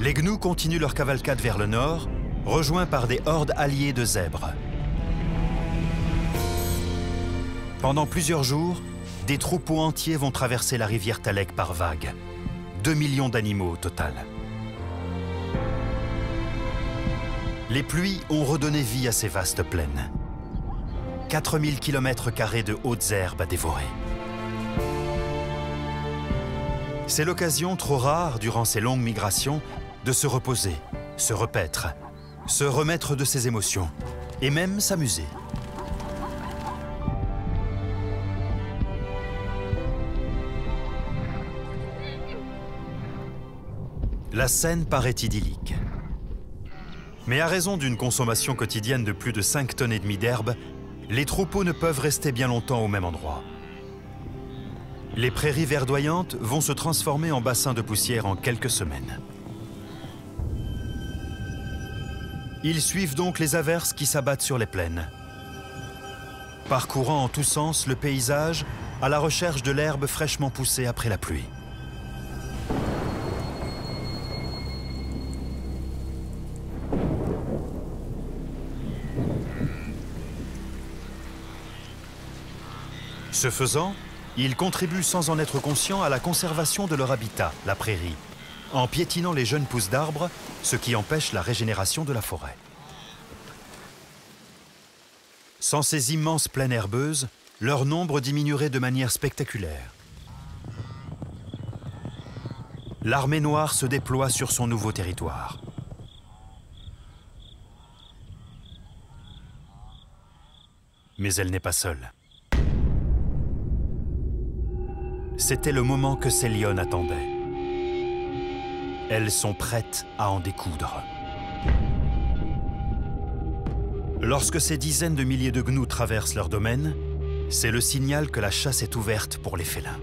Les gnous continuent leur cavalcade vers le nord, rejoints par des hordes alliées de zèbres. Pendant plusieurs jours, des troupeaux entiers vont traverser la rivière Talek par vagues. 2 millions d'animaux au total. Les pluies ont redonné vie à ces vastes plaines. 4000 km² de hautes herbes à dévorer. C'est l'occasion trop rare, durant ces longues migrations, de se reposer, se repaître, se remettre de ses émotions, et même s'amuser. La scène paraît idyllique. Mais à raison d'une consommation quotidienne de plus de 5,5 tonnes d'herbe, les troupeaux ne peuvent rester bien longtemps au même endroit. Les prairies verdoyantes vont se transformer en bassins de poussière en quelques semaines. Ils suivent donc les averses qui s'abattent sur les plaines, parcourant en tous sens le paysage à la recherche de l'herbe fraîchement poussée après la pluie. Ce faisant, ils contribuent sans en être conscients à la conservation de leur habitat, la prairie, en piétinant les jeunes pousses d'arbres, ce qui empêche la régénération de la forêt. Sans ces immenses plaines herbeuses, leur nombre diminuerait de manière spectaculaire. L'armée noire se déploie sur son nouveau territoire. Mais elle n'est pas seule. C'était le moment que ces lionnes attendaient. Elles sont prêtes à en découdre. Lorsque ces dizaines de milliers de gnous traversent leur domaine, c'est le signal que la chasse est ouverte pour les félins.